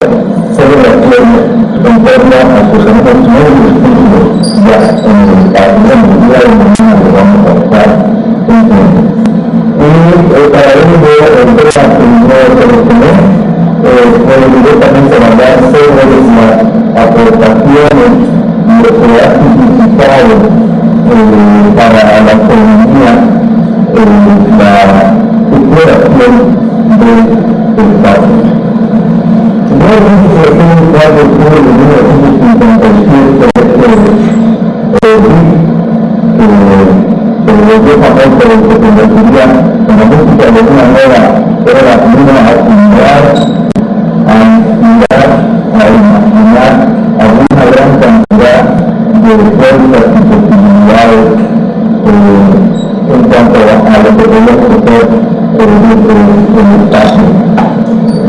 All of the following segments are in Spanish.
En torno a sus encuentros específicos, ya en el día de mañana que vamos a estar y para ello el tema primero que les puede directamente hablar sobre las aportaciones y lo que ha significado para la economía la superación del Estado. No es un 4 de julio de 1957 que se convertiría en la música de una nueva era, una actividad a una gran cantidad de fuerzas y posibilidades en cuanto a lo que podemos hacer en el espacio.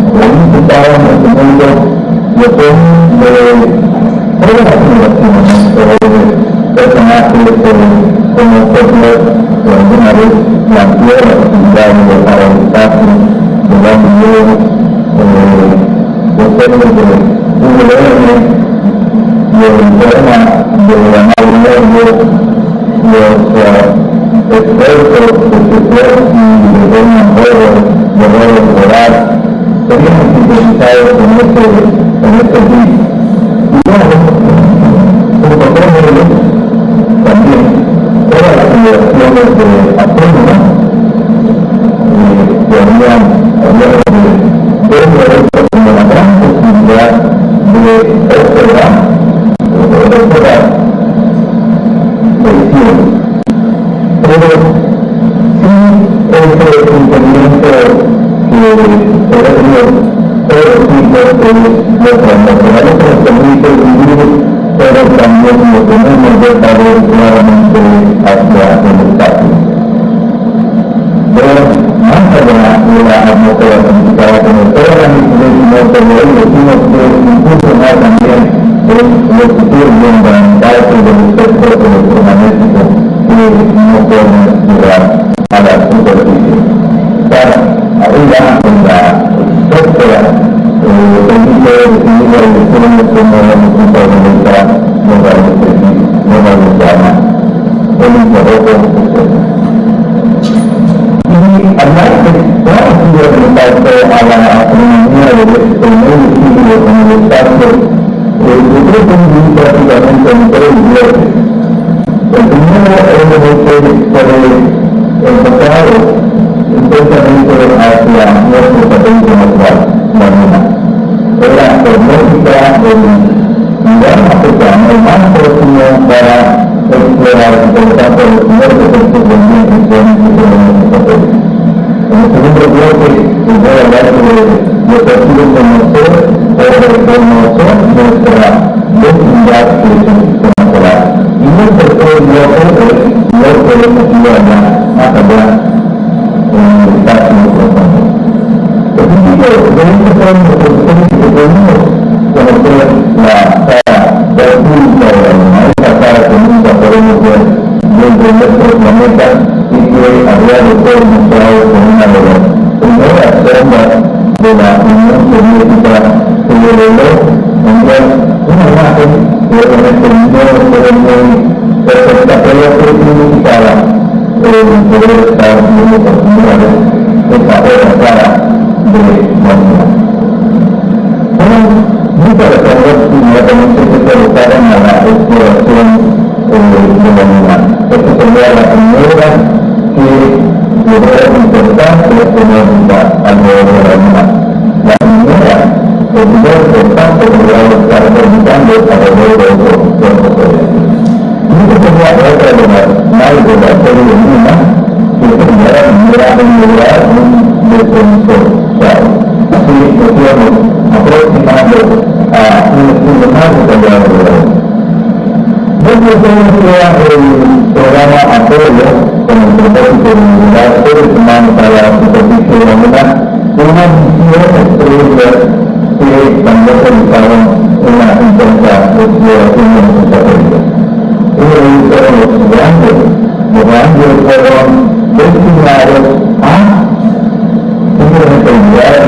Destinados a una enfermedad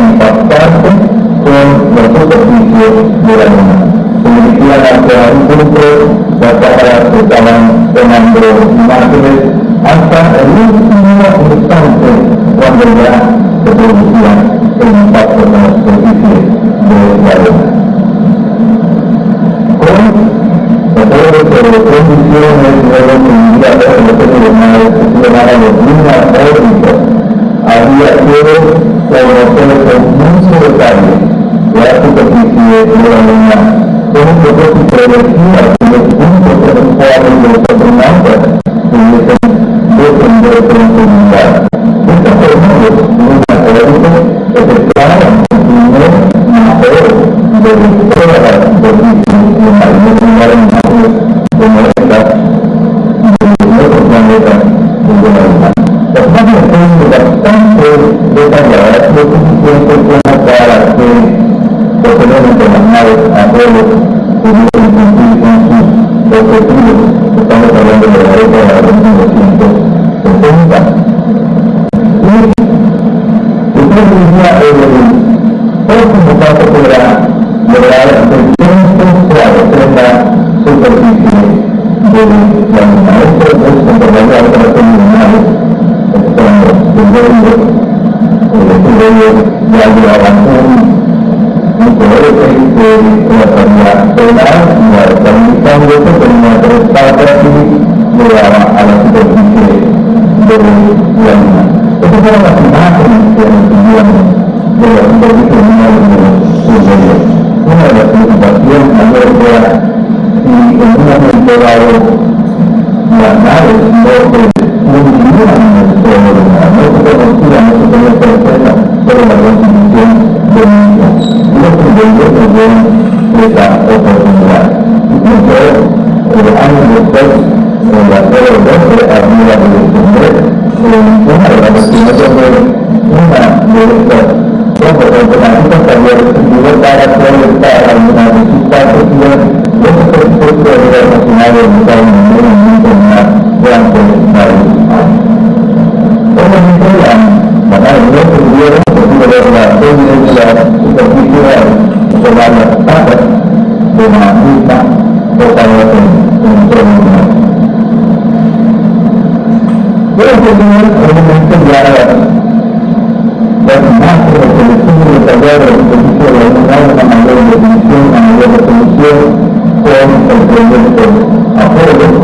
impactante con los servicios de la misma. Dirigían hacia un punto, las cámaras estaban tomando imágenes hasta el último instante, cuando ya se producía el impacto con los servicios de la misma. Con condiciones nuevas en los tribunales que se llamaban los lunas órbicos, había que conocer con mucho detalle la superficie de la luna con un propósito de energía y los puntos de los cuales los astronautas pudiesen defender con seguridad. Estas formas de los lunas órbicos efectuaban un mejor de todas las superficies lunares como estas y de otros planetas de la luna. Las formas son bastante detalladas, lo suficiente como para que posteriormente las naves a vuelo pudieron cumplir con sus objetivos. Estamos hablando de la década de 1970. Y usted diría el próximo paso será lograr el tiempo claro de la superficie de la misma. Esto es comparable a otras lunares, estamos viendo ya llevaban un poder que la salida solar y al estabilizar esto tenía tres patas y llegaba a la superficie de la luna. Estas fueron las imágenes que recibían de la superficie de una de los sucesos. Una de las preocupaciones mayores era si en un momento dado las naves no se hundían en el suelo de la luna, no se conocían, no se podían perder la constitución de México. Los primeros nos ven esa oportunidad. Incluso años después, en la serie de Londres, aquí la Congreso, una de las personas que fue una de estas cosas automáticas que había recibido para solventar algunas de sus partes, los presupuestos de la nacional de Estados Unidos en un terminal durante la revolución. Obviamente, la nave no tuvieron de la serie de la superficie solar, las patas de la misma botadas en el suelo lunar. Pero que tener obviamente ya las imágenes que les suben detalladas de la superficie de la luna, una mayor definición, una mayor resolución con el proyecto Apolo, donde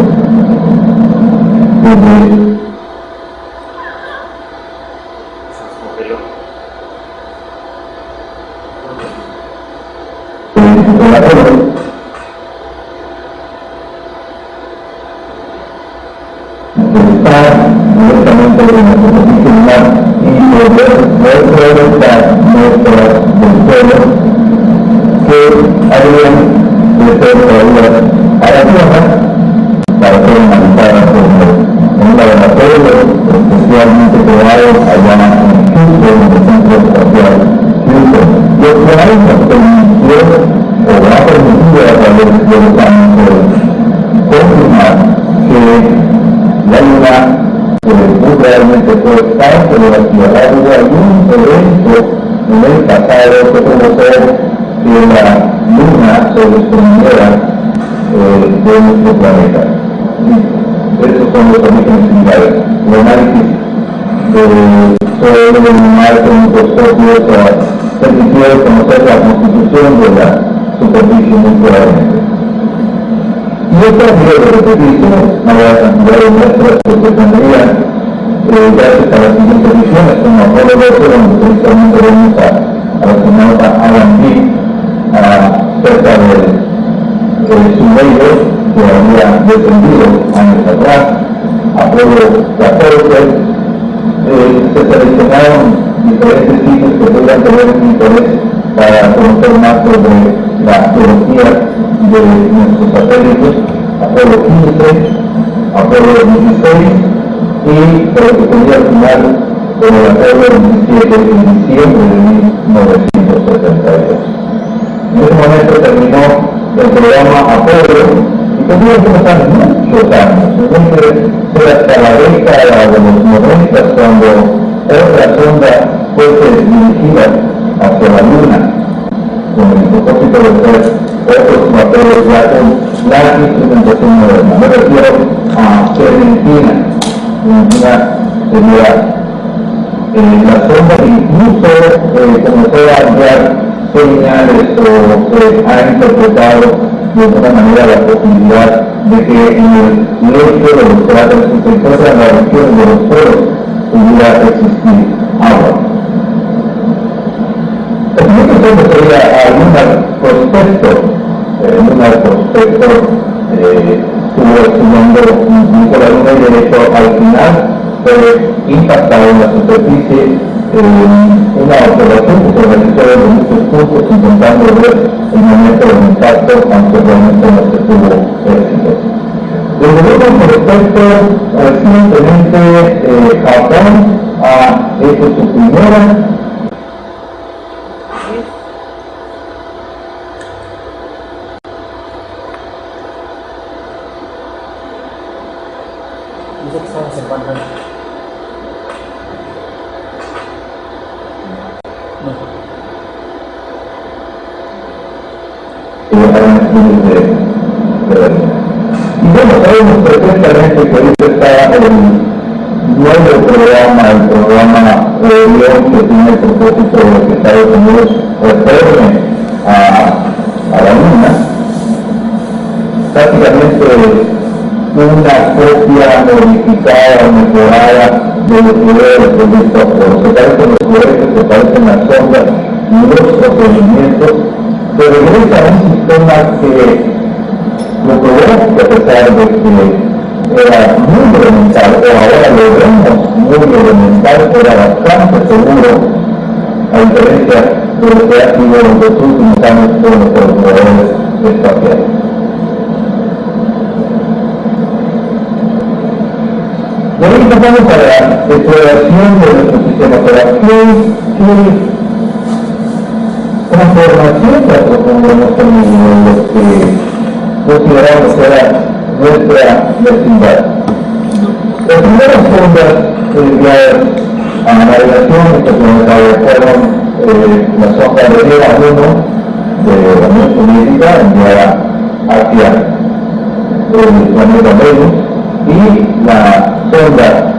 cuando otra sonda fue dirigida hacia la luna con el propósito de ser otros motores que hacen la implementación moderna. Me refiero a Argentina, las ondas incluso comenzó a enviar señales o ha interpretado de otra manera la posibilidad de que en el lecho de los cráteres que se encuentra en la región de los polos pudiera existir agua. También se refería a algunos prospectos, tuvo su nombre Nicolás Luna y de hecho al final fue impactado en la superficie una observación que se realizó en muchos puntos intentando ver el momento del impacto, aunque realmente no se tuvo éxito. Desde luego, con respecto recientemente Japón ha hecho su primera. Y bueno, sabemos perfectamente que ahorita está el nuevo programa, el programa León, que tiene el propósito de que Estados Unidos retorne a la Luna. Prácticamente una copia modificada o mejorada de lo que era el proyecto Apolo. Se parecen los cohetes, se parecen las ondas y los procedimientos, pero regresa a un sistema que lo probamos que a pesar de que era muy elemental, o ahora lo vemos muy elemental, era bastante seguro, a diferencia de lo que ha sido en los últimos años con los observadores espaciales. De ahí pasamos a la exploración de nuestro sistema solar. ¿Qué transformación se ha propuesto en nuestro mundo que consideramos que era nuestra vecindad? Las primeras ondas enviadas a la navegación interplanetaria fueron la sonda de Vega 1 de la Unión Soviética, enviada hacia el planeta Venus, y la sonda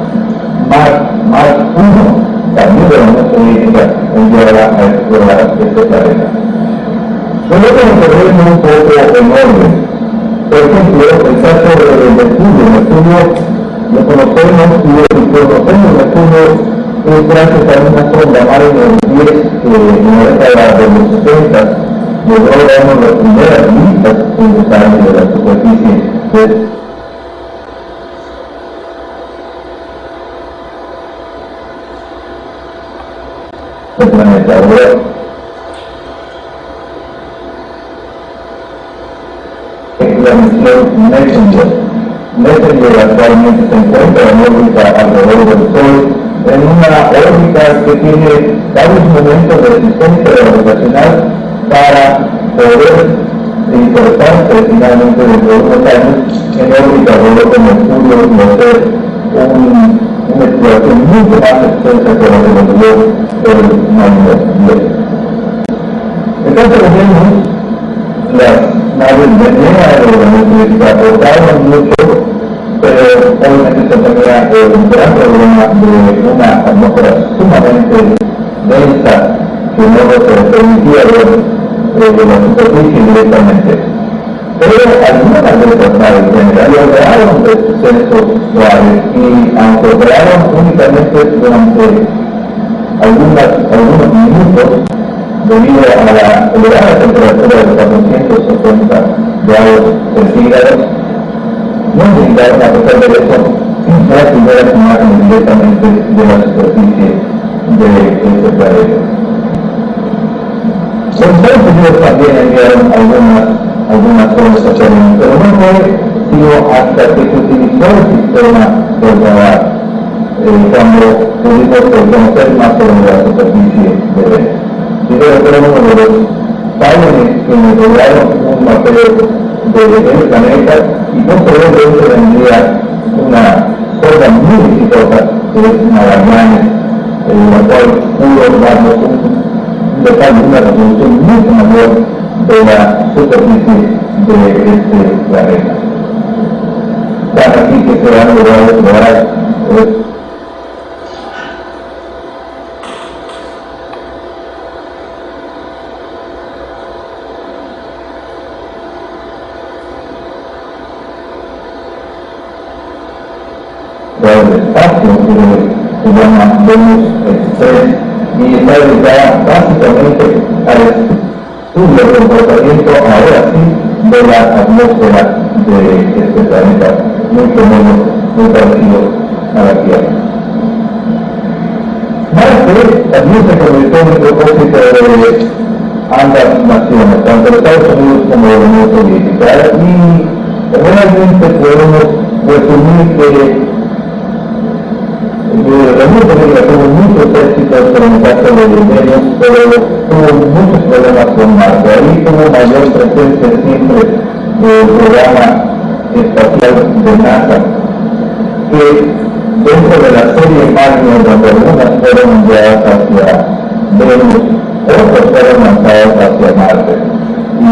Mars 1, también de la Unión Soviética, enviada a explorar este planeta. Nosotros nos ponemos un poco en orden. Por ejemplo, pensar sobre el Mercurio. Mercurio lo conocemos y lo que conocemos Mercurio es gracias a una sonda Mare 10 que en la década de los 60 logró darnos las primeras listas en detalle de la superficie de del planeta. La misión Messenger actualmente se encuentra en órbita alrededor del Sol, en una órbita que tiene varios momentos de resistencia gravitacional para poder insertarse finalmente dentro de unos años en órbita alrededor de Mercurio y hacer una exploración mucho más extensa que la que nos dio el Mango 10. Entonces tenemos las naves de Nea de la Universidad aportaron mucho, pero obviamente se tenía un gran problema de una atmósfera sumamente densa que no se permitía ver la superficie directamente. Pero algunas de estas naves de Nea lograron descensos suaves y aunque lograron únicamente durante algunos minutos, debido a la elevada temperatura de 470 grados centígrados, no indicaron, a pesar de eso, las primeras imágenes directamente de la superficie de este planeta. Los Estados Unidos también enviaron algunas ondas satélites, pero no fue sino hasta que se utilizó el sistema de radar, cuando pudimos conocer más sobre la superficie de Venus. Y creo que uno de los padres que me robaron un mapeo del planeta y posteriormente vendría una cosa muy exitosa que es Magallanes, en la cual pudo darnos un dejar una revolución mucho mayor de la superficie de este planeta. Tan aquí que se han logrado lograr el espacio que se llama Venus Express y está dedicada básicamente al estudio del comportamiento ahora sí de la atmósfera de este planeta, mucho menos muy parecido a la Tierra. Marte también se convirtió en el propósito de ambas naciones, tanto Estados Unidos como la Unión Soviética, y realmente podemos resumir que la Unión Soviética tuvo muchos éxitos en el caso de los medios, pero tuvo muchos problemas con Marte. Ahí tuvo mayor presencia siempre del programa espacial de NASA, que dentro de la serie Magnum, donde algunas fueron enviadas hacia Venus, otras fueron lanzadas hacia Marte. Y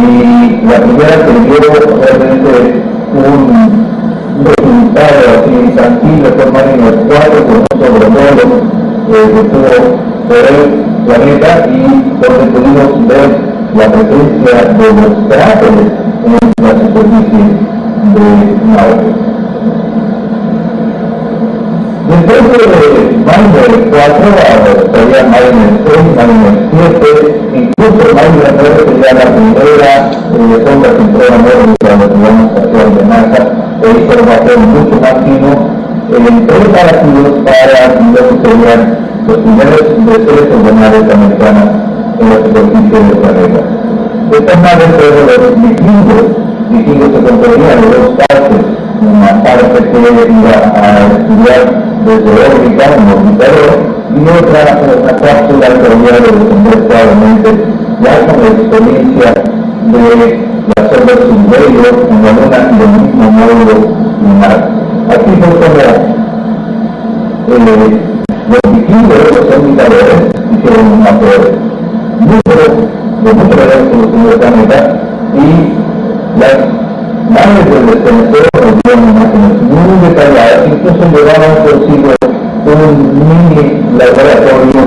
la primera que dio realmente un resultado así tranquilo fue Magnum 4, sobre todo que estuvo por el planeta y donde pudimos ver la presencia de los cráteres en la superficie de Marte. Después de Magnum 4, sería Magnum 6, Magnum 7, incluso Magnum 9 sería la primera sonda que entró a órbita de la Estación Espacial de NASA, e hizo un papel mucho más fino en preparativos para lo que serían los primeros despegues de naves americanas en la superficie del planeta. Estas naves fueron los vikingos. Vikingos se componían de dos partes, una parte que iba a estudiar desde órbita, un orbitador, y otra, una cápsula que había de descender claramente ya con la experiencia de la sonda Surveyor en la luna del mismo módulo lunar. Aquí son los vikingos, los orbitadores, hicieron un mapeo de muchos eventos del planeta y las naves del descenso nos dieron imágenes muy detalladas, incluso llevaban consigo un mini laboratorio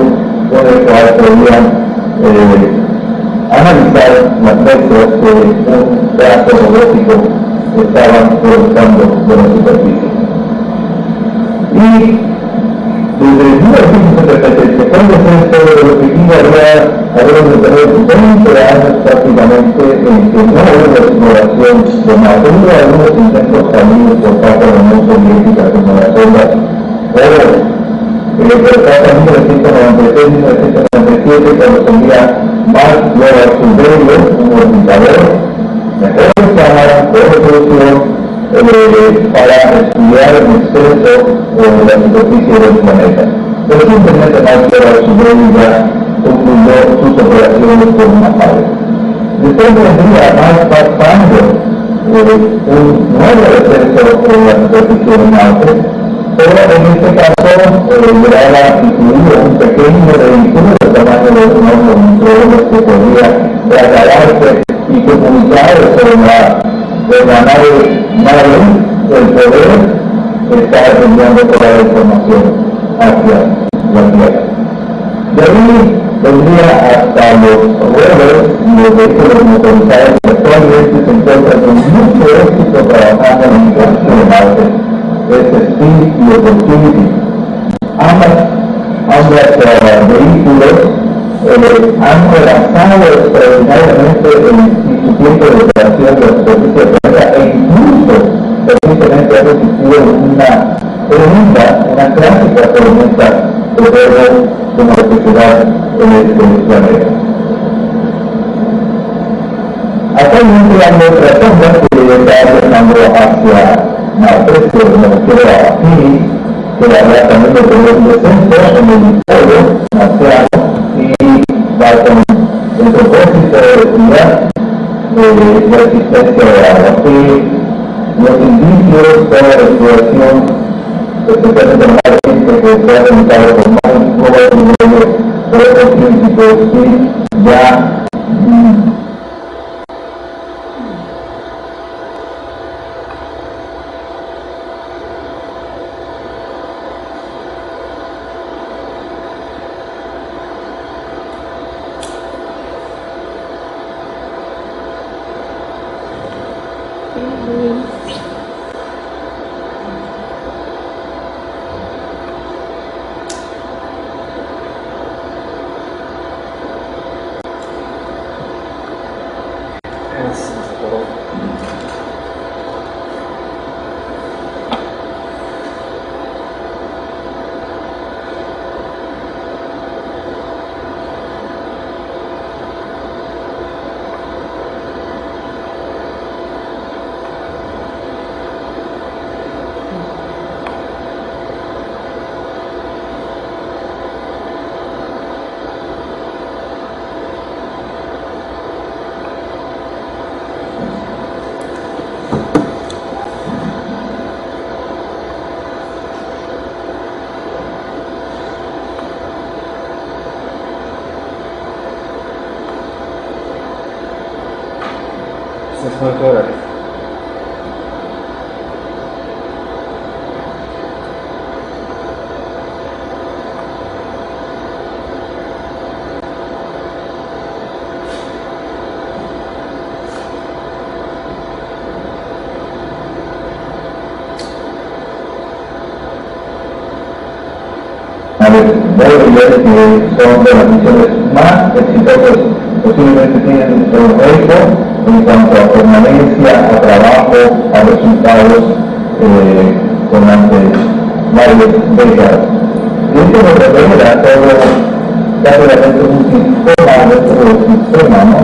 con el cual podían analizar las muestras que un brazo robótico estaban provocando de la superficie. Y desde 1977, cuando se estuvo de los vikingos, habían tenido 20 años prácticamente en que no hubo la exploración de Marte. Hubo algunos intentos fallidos por parte de la Unión Soviética como las ondas Voyager, pero en 1996-1997 cuando tenía más nuevas Surveyor, un orbitador, mejores cámaras de resolución para estudiar en exceso la superficie del planeta. Pero simplemente más que la superficie concluyó sus operaciones por una falla. Después vendría más pasando un nuevo descenso en la superficie de Marte, pero en este caso llegaba incluido un pequeño vehículo del tamaño de unos microondas que podía trasladarse y comunicarse en la nave. El poder está enviando toda la información hacia la Tierra. De ahí vendría hasta los rovers, los vehículos motorizados que actualmente se encuentran con mucho éxito trabajando en el campo de Marte, SST y Opportunity. Ambas vehículos han relanzado extraordinariamente en su tiempo de operación de la superficie de Tierra e incluso recientemente ha resistido una clásica tormenta de polvo como la que se da en este planeta. Actualmente hay otra sonda que está viajando hacia Marte, que me refiero a Phoenix, que habrá también de tener un descenso en el polo marciano y va con el propósito de estudiar la existencia de agua. Los indicios para la exploración, especialmente en la gente que se ha comunicado con más jóvenes y nuevos científicos y ya $9. A ver, varios lugares que son de las misiones más exitosas posiblemente tienen en todo el país en cuanto a permanencia, a trabajo, a resultados durante varias décadas. Y esto nos revela todo, ya que la gente es un sistema, nuestro sistema, ¿no?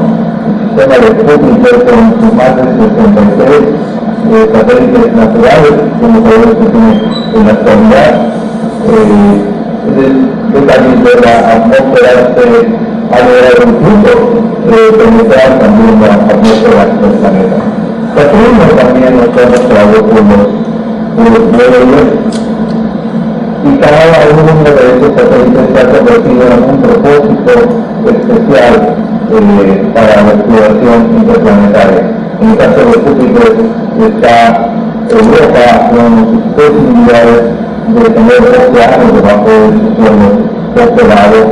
Un sistema de Júpiter con sus más de 63 satélites naturales, como sabemos que tiene en la actualidad. El país de la atmósfera se ha logrado un punto de penetrar también la atmósfera del planeta. Saturno también nos ha mostrado unos 9 días, y cada uno de esos satélites se ha convertido en un propósito especial para la exploración interplanetaria. En el caso de Júpiter está Europa con sus posibilidades de tener océanos debajo de sus suelos postulados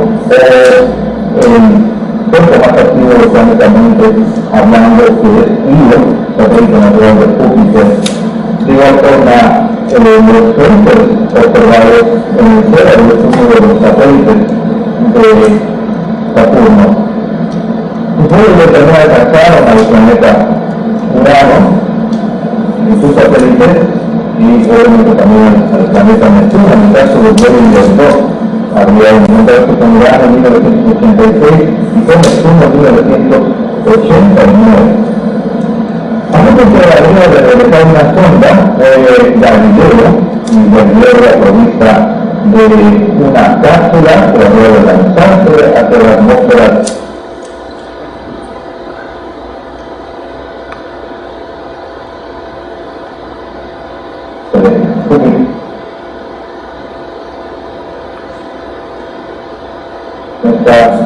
el puesto más activo de planetamente hablando que es Io, satélite natural de Júpiter. De igual forma, los centros observados en el cielo es uno de los satélites de Saturno. Puede que también alcanzaron al planeta Urano en sus satélites y obviamente también al planeta Neptuno, en el caso de Betelgeuse. Había un contacto con Urano en 1986 y con Neptuno en 1989. Antes de la línea de regresar una sonda, Galileo, y Galileo era provista de una cápsula que había de lanzarse hacia la atmósfera.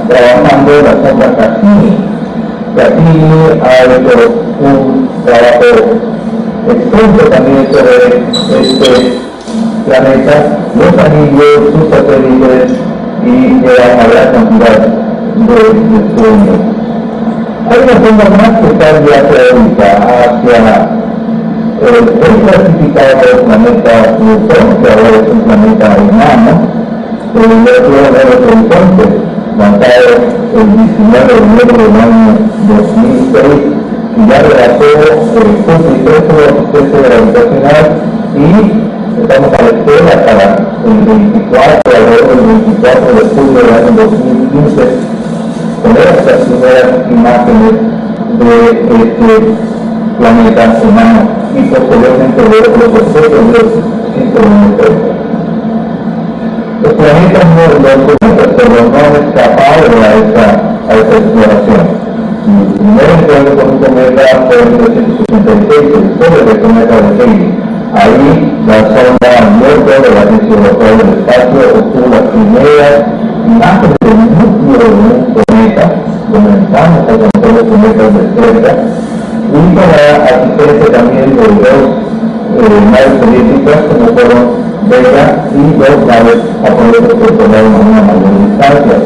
Trabajando en la sonda Cassini. Cassini ha hecho un trabajo extenso también sobre este planeta, los anillos, sus satélites y la gran cantidad de estudios. Hay una sonda más que está en viaje ahorita hacia el clasificado planeta Plutón, que ahora es un planeta enano, el otro era el horizonte. Lanzado el 19 de enero del año 2006, y ya realizó su proceso gravitacional, y estamos a la espera para el 24 de julio del año 2015, tener estas primeras imágenes de este planeta humano y posteriormente de otros objetos de este. Los planetas no han escapado a esta exploración. El primer encuentro con un cometa fue en 1986, el sobre del cometa de Halley. Ahí la sonda norte de la Agencia Europea del Espacio obtuvo las primeras imágenes del núcleo de un cometa aumentamos el control de sus metas de cerca, y con la asistencia también de dos naves políticas como fueron Vega y dos naves apoyos que otorgaron a una mayor distancia.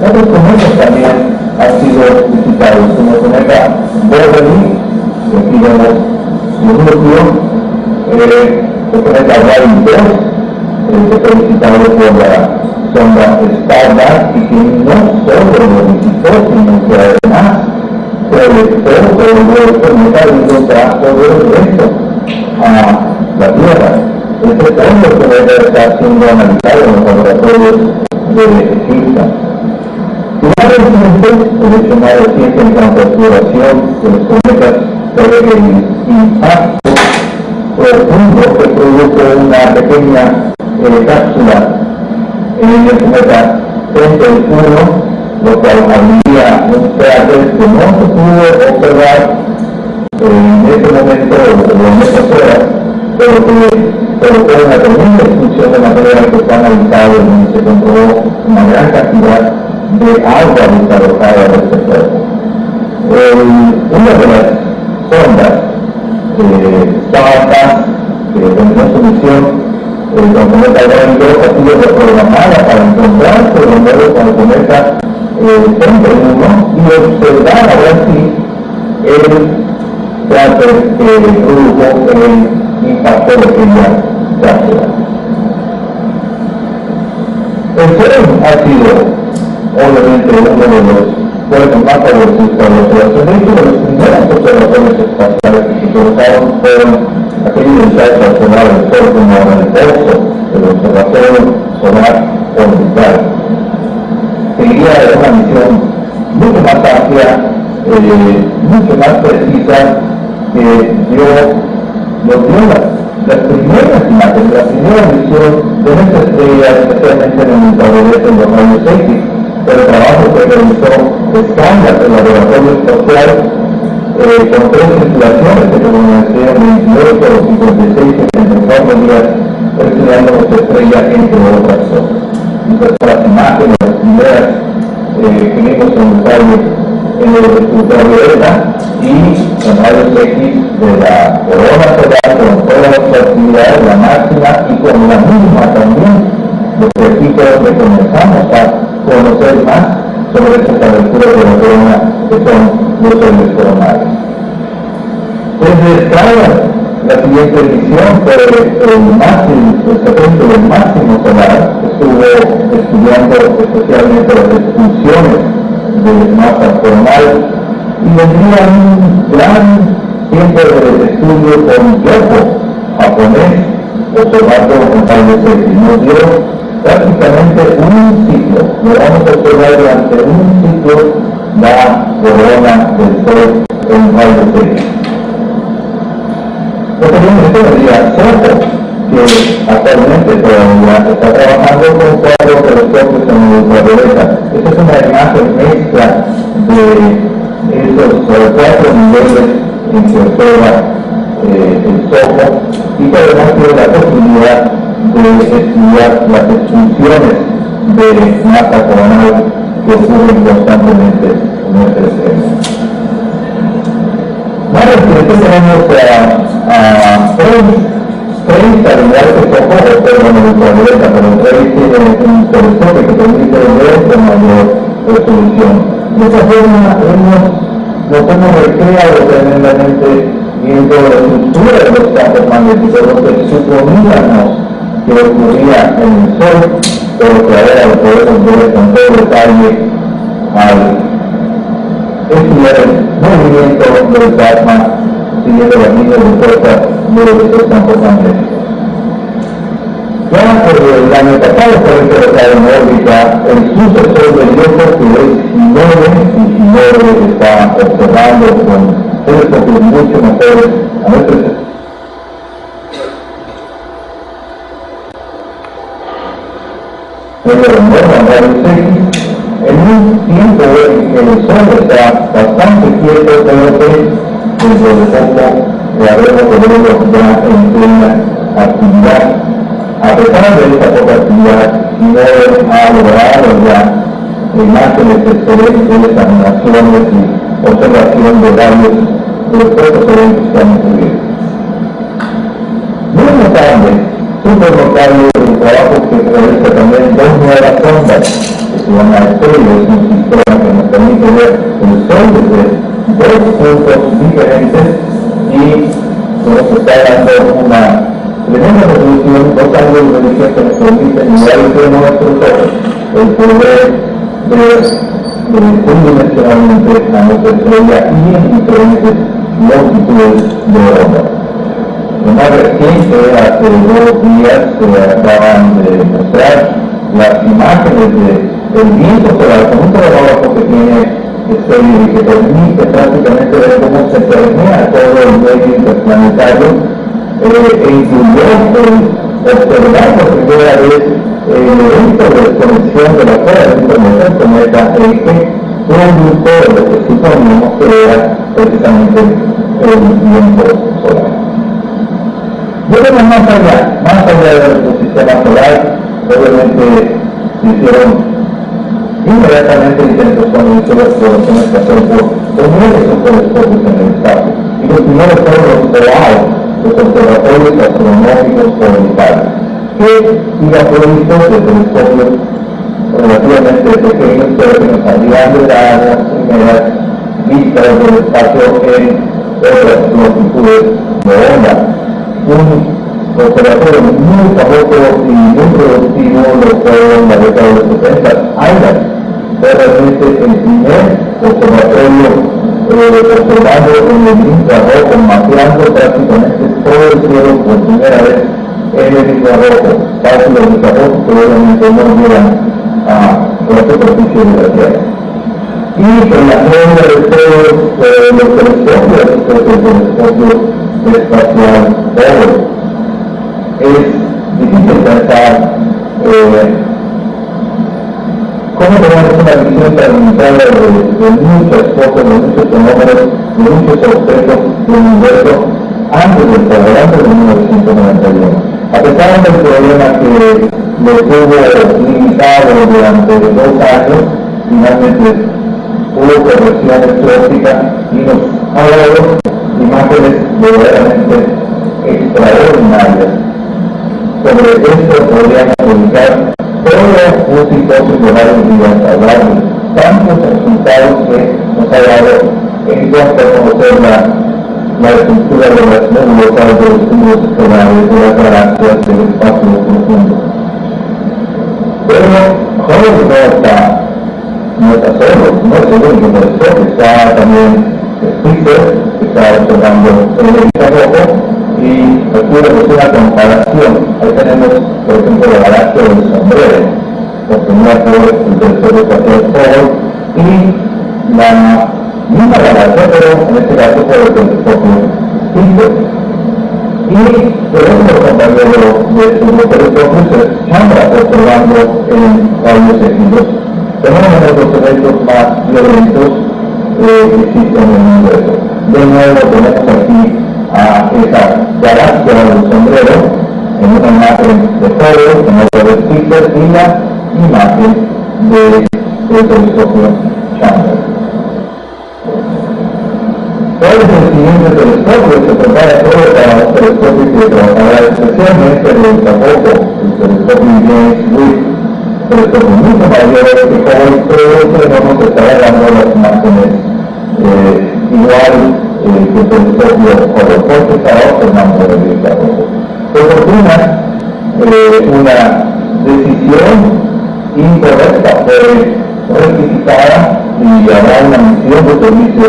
Otros cometas también han sido visitados, como cometa Beverly, que aquí vemos un núcleo, el cometa Wright 2, que fue visitado por la sonda Starlight y que no solo lo visitó, sino que además proyectó todo el cometa y lo trajo de regreso a la Tierra. Este segundo cometa está siendo analizado en los laboratorios de física. Finalmente, el diccionario siempre en cuanto a exploración de los cometas se ve que el impacto profundo que produjo una pequeña cápsula en el cometa Sentinel 1, lo cual habría un cráter que no se pudo observar en ese momento en esas horas, pero que provocó una tremenda expulsión de material que fue analizado y donde se comprobó una gran cantidad de agua desalojada de este cuerpo. Una de las sondas, Starlight, que terminó su misión, el cometa Wright 2 ha sido reprogramada para encontrarse de nuevo con el cometa Sentinel 1 y observar a ver si el cráter que produjo el impacto de aquella cápsula. El CERN ha sido obviamente uno de los cuerpos más favorecidos para la observación. De los primeros observadores espaciales que se colocaron fueron aquel ensayo solar del Sol como el verso del observatorio solar orbital. Seguía de una misión mucho más amplia, mucho más precisa, que dio las primeras misiones de nuestra estrella, especialmente en el ultravioleta en los rayos X, pero el trabajo que realizó Escándalo en el laboratorio espacial con tres instalaciones que permanecieron en 28 o 56 y 34 días presionando nuestra estrella entre otras cosas. Estas son las imágenes, las primeras que vimos en el ultravioleta y en rayos X de la corona solar con toda nuestra actividad, la máxima y con la misma también. Desde aquí creo que comenzamos a conocer más sobre estas aventuras de la corona que son los seres coronales. Desde Escándalo, la siguiente edición fue el máximo solar, estuvo estudiando especialmente las expulsiones de masas coronales y vendría un gran tiempo de estudio con Yoho, japonés, observando con rayos X. Nos dio prácticamente un ciclo, lo vamos a observar durante un ciclo la corona del Sol en rayos X. Posteriormente vendría Soho, que actualmente todavía está trabajando con cuatro telescopios en el ultravioleta. Esta es una imagen extra de esos cuatro niveles en que observa el Soho y que además tiene la posibilidad de estudiar las expulsiones de masa coronal que ocurren constantemente en nuestra estrella. Más reciente tenemos a Trey, al igual que Soho, pero en el ultravioleta, pero Trey tiene un telescopio que permite ver con mayor resolución. De esa forma nos hemos recreado tremendamente viendo la estructura de los campos magnéticos, lo que suponíamos que ocurría en el Sol, pero que ahora lo podemos ver con todo detalle al estudiar el movimiento del plasma siguiendo las líneas de fuerza de los campos magnéticos. Ya por el año pasado fue colocado en órbita el sucesor de Yoho, que es Hinode, y Hinode está observando con telescopios mucho mejores a nuestro. En un tiempo en que el Sol está bastante quieto, pero que desde el fondo le habremos tenido ya en plena actividad. A pesar de esta poca actividad, no ha logrado ya imágenes excelentes de examinaciones y observación de daños de los procedentes que han ocurrido. Muy notable, súper notable el trabajo que realiza también dos nuevas ondas que se llama estéreo, es un sistema que nos permite ver el sol desde dos puntos diferentes y nos está dando una tremenda resolución, dos ángulos de visión que nos permiten mirar entre nuestros ojos el poder de unidimensionalmente a nuestra estrella y en diferentes longitudes de onda. Lo más reciente, hace 2 días, se acaban de mostrar las imágenes del viento solar, con un trabajo que tiene estéreo y que permite prácticamente ver cómo se permea todo el medio interplanetario, e incluyó observar por primera vez el evento de desconexión de la Tierra, el planeta Eje, un todo de suponemos que era precisamente el viento solar. Volvemos más allá de nuestro sistema solar. Obviamente se hicieron inmediatamente intentos con las exploraciones que hacen por miles de telescopios en el espacio. Y los primeros fueron los OAO, los observatorios astronómicos comunitarios, que iban provistos de telescopios relativamente pequeños, pero que nos ayudan a dar las primeras vistas del espacio en otras longitudes de onda. Un operatorio muy famoso y muy productivo lo fue en la década de los 70, Island, fue realmente el primer observatorio observando en el infrarrojo, mapeando prácticamente todo el cielo por primera vez en el infrarrojo, para que los infrarrojos probablemente no llegan a la superficie de la Tierra. Y en la agenda de todos los telescopios, espacial Hubble. Es difícil pensar cómo tenemos una visión fragmentada de muchas cosas, de muchos fenómenos, de muchos aspectos del universo antes del programa de 1991. A pesar del problema que lo tuvo limitado durante 2 años, finalmente hubo correcciones ópticas y nos ha dado imágenes verdaderamente extraordinarias. Sobre esto podríamos publicar todo un ciclo de varios días hablando, tantos resultados que nos ha dado en cuanto a conocer la estructura de las nebulosas, de los tubos estelares, de las galaxias, del espacio profundo. Pero Hubble no está solo, no es el único telescopio, está también Twitter, que está observando el infrarrojo, y recuerdo que es una comparación. Ahí tenemos, por ejemplo, la galaxia del sombrero, obtenida por el telescopio espacial Hubble, y la misma galaxia, pero en este caso por el telescopio Twitter. Y por otro compañero de su telescopio se llama observando en varios ejemplos. Tenemos otros eventos más violentos que existen en el universo. De nuevo tenemos aquí a esta galaxia del sombrero en una imagen de Hubble, en otra de Twitter, y la imagen del telescopio Chandler. ¿Cuál es el siguiente telescopio? Se prepara todo para un telescopio que trabajará especialmente desde tampoco el telescopio James Webb, telescopio mucho mayor que Hubble, pero tenemos que estar dando las imágenes igual que el telescopio Hubble, porque estaba observando el infrarrojo. Por fortuna, una decisión incorrecta fue requisitada y habrá una misión de servicio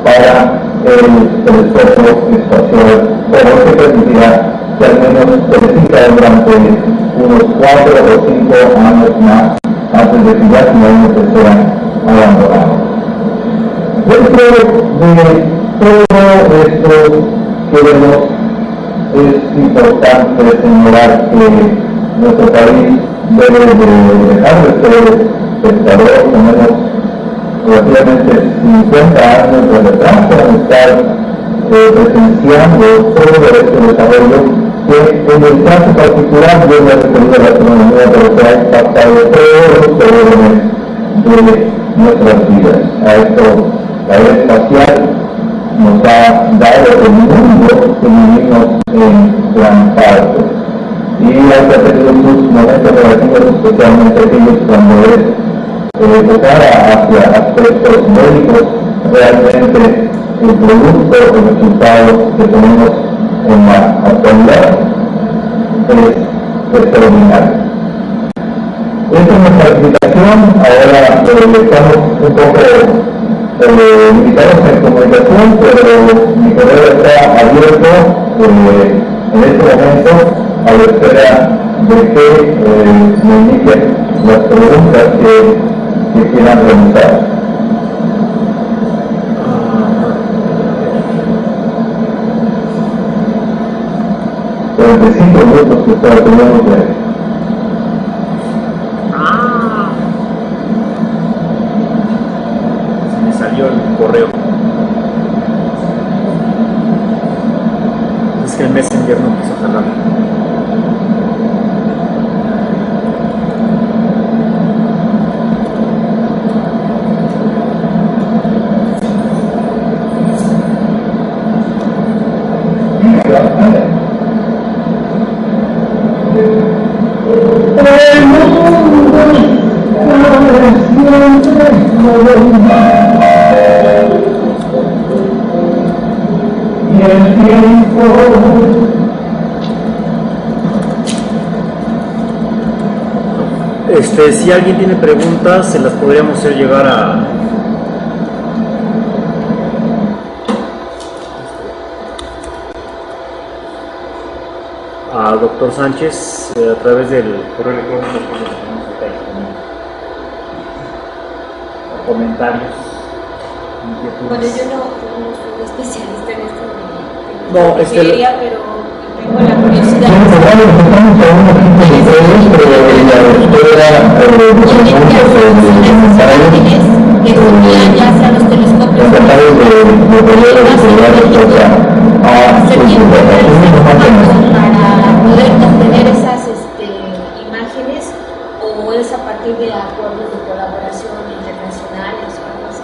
para el telescopio espacial Hubble que permitirá que al menos se dedica durante unos 4 o 5 años más antes de que ya finalmente sean abandonados. Dentro de todo esto que vemos, es importante señalar que nuestro país debe dejar de ser espectador. Tenemos relativamente 50 años de retraso para estar presenciando todo este desarrollo que en el caso particular de la astronomía, pero que ha impactado todos los problemas de nuestras vidas. A esto la vida espacial nos ha dado el mundo que vivimos en gran parte. Y hay que hacer sus momentos relativos, especialmente aquellos cuando es tocar hacia aspectos médicos, realmente el producto, el resultado que tenemos en la actualidad es extraordinario. Esta es nuestra invitación. Ahora estamos un poco limitados en comunicación, pero mi correo está abierto en este momento a la espera de que me indiquen las preguntas que quieran preguntar. Durante 5 minutos que está teniendo que... correo. Es que el Messenger no quiso jalar. Si alguien tiene preguntas, se las podríamos hacer llegar a... al doctor Sánchez a través del correo electrónico, comentarios. Bueno, yo no soy especialista en esto. No, pero tengo la curiosidad. Para poder obtener esas imágenes, o es a partir de acuerdos de colaboración internacionales o algo así.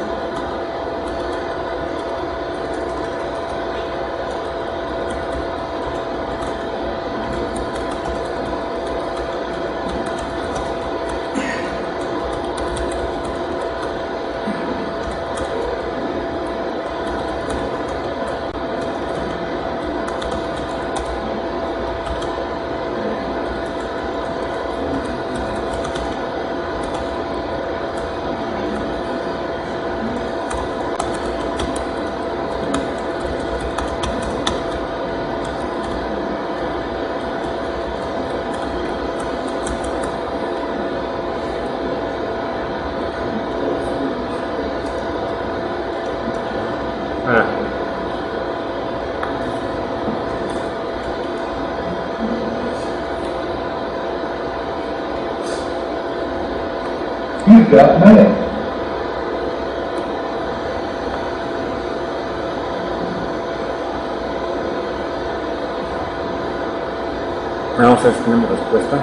Vamos a ver si tenemos respuesta.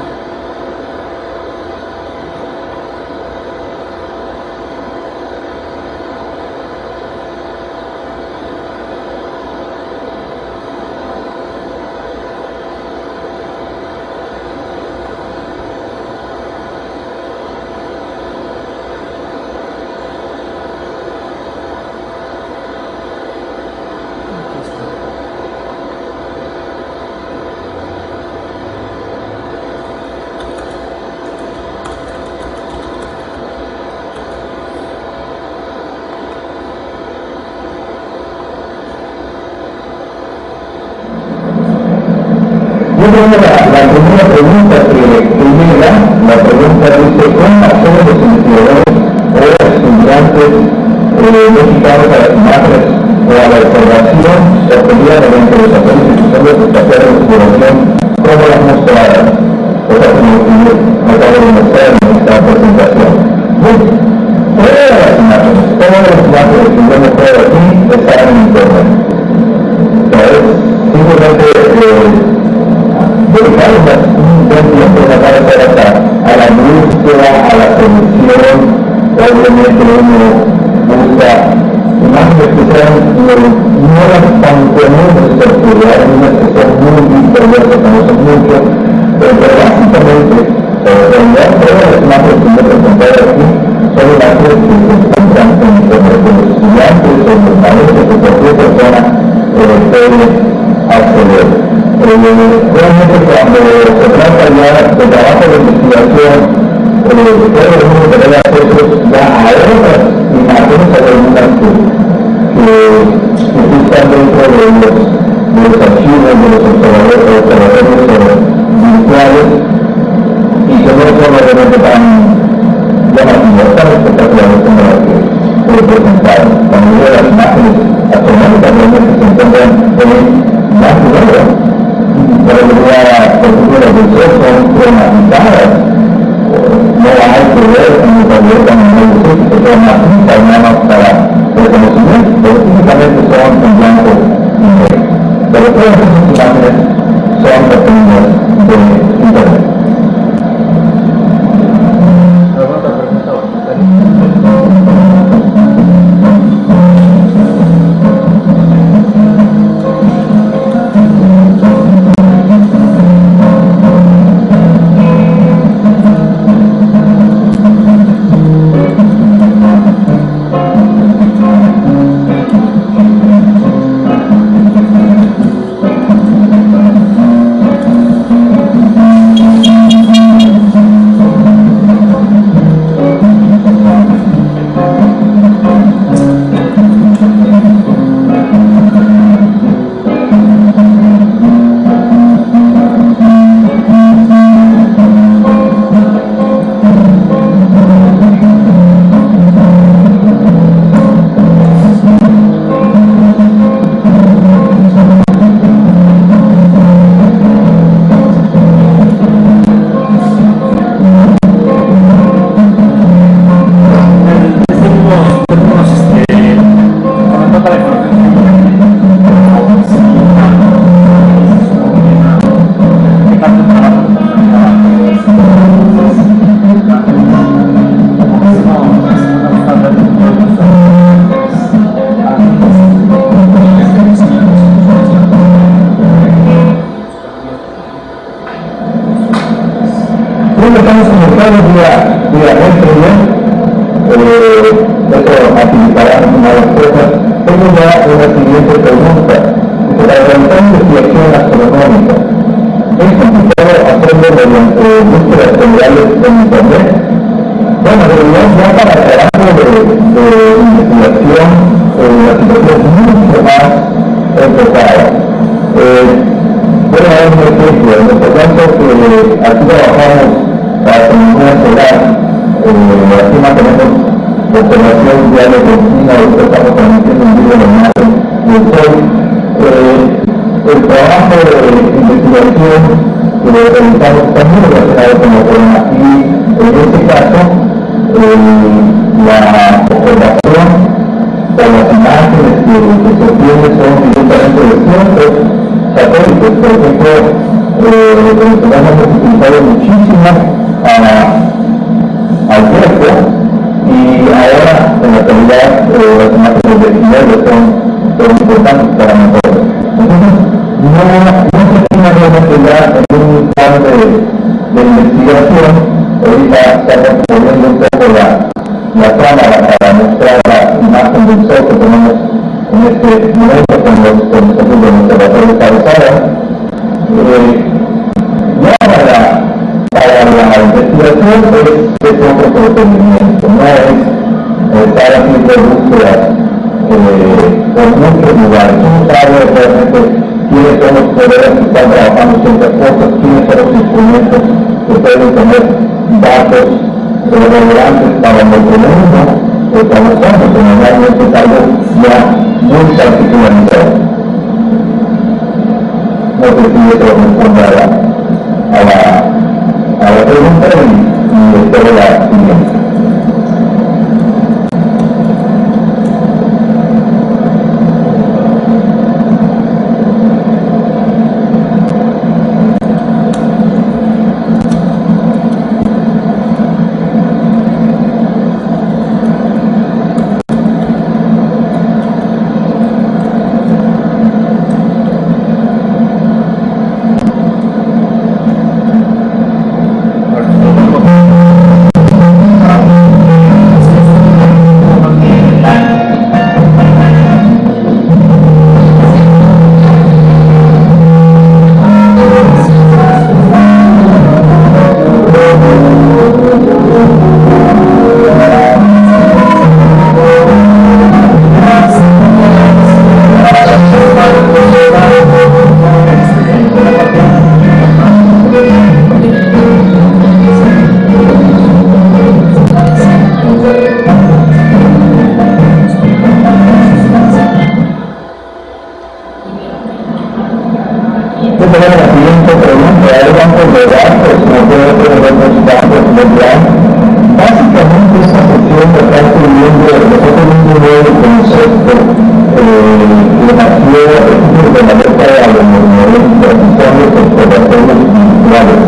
A la búsqueda, a la solución, Yo tengo la siguiente pregunta. Hay bancos de datos, no puedo tener otros bancos de datos. Básicamente esa cuestión de estar teniendo un nuevo concepto que nació de la década de los 90, usando los observatorios virtuales.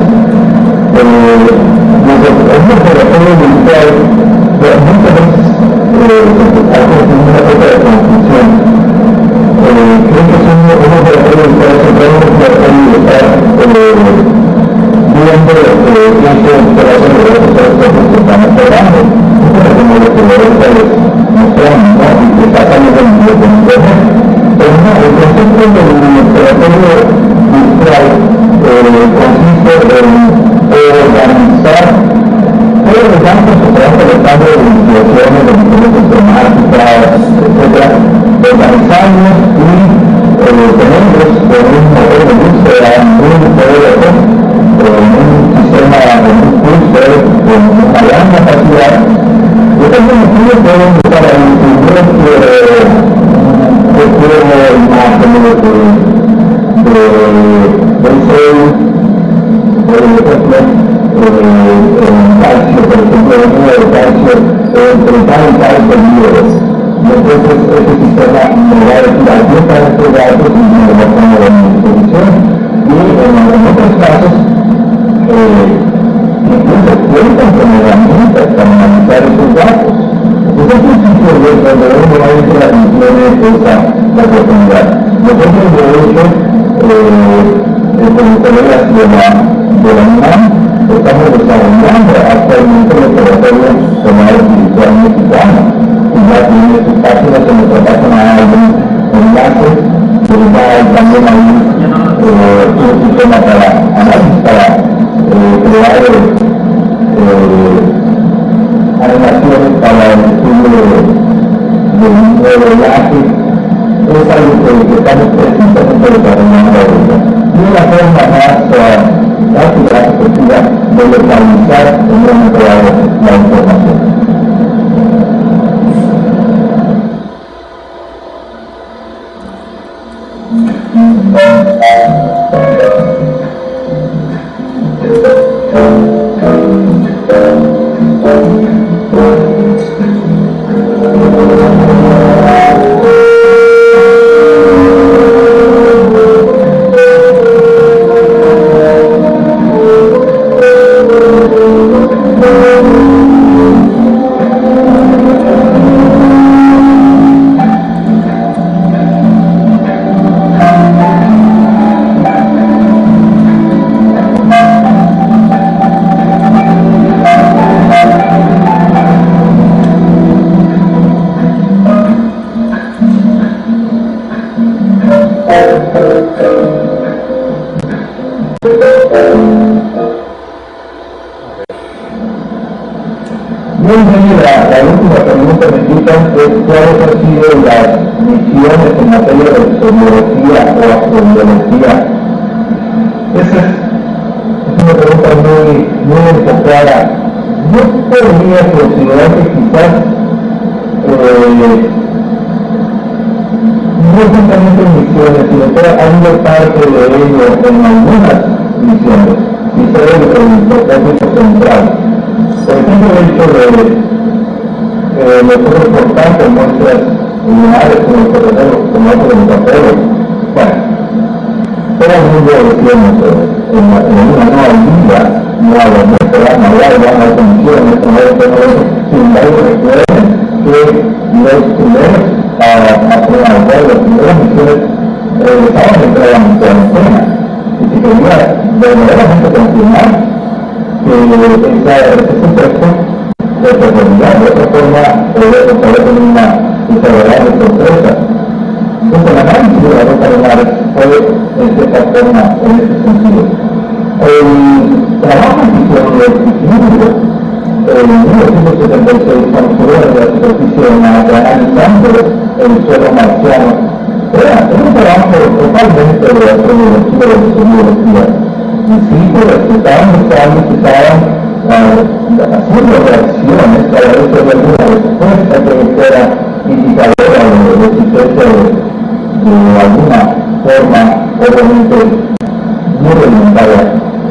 Un observatorio virtual realmente es algo que tiene una cosa de confusión. Creo que es un observatorio virtual,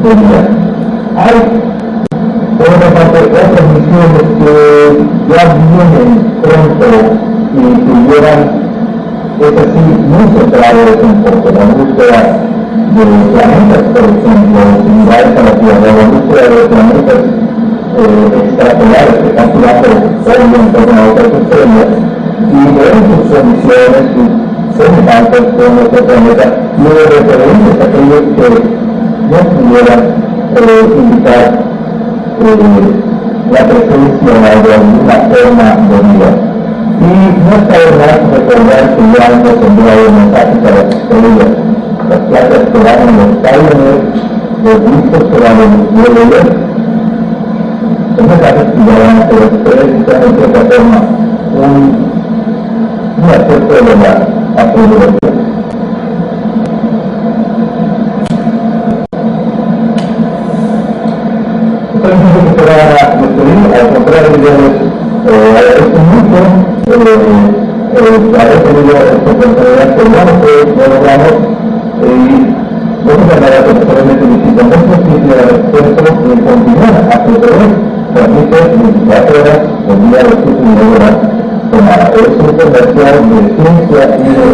públicas. Hay por una parte otras misiones que ya vienen pronto y que llevan, es así, muy centrado de confort, la búsqueda de planetas, por ejemplo, similares a la Tierra, la búsqueda de planetas extrasolares que están girando en torno a otras estrellas, y realmente son misiones semejantes con nuestro planeta, muy referentes a aquellos que no pudieran indicar la presencia de alguna forma de vida. Y no está de más recordar que ya hemos enviado mensajes a las estrellas, las placas que van en los aires, los discos que van en los cielos, son mensajes que ya van a ser expresados de otra forma, un aspecto de la aprobación. Gracias.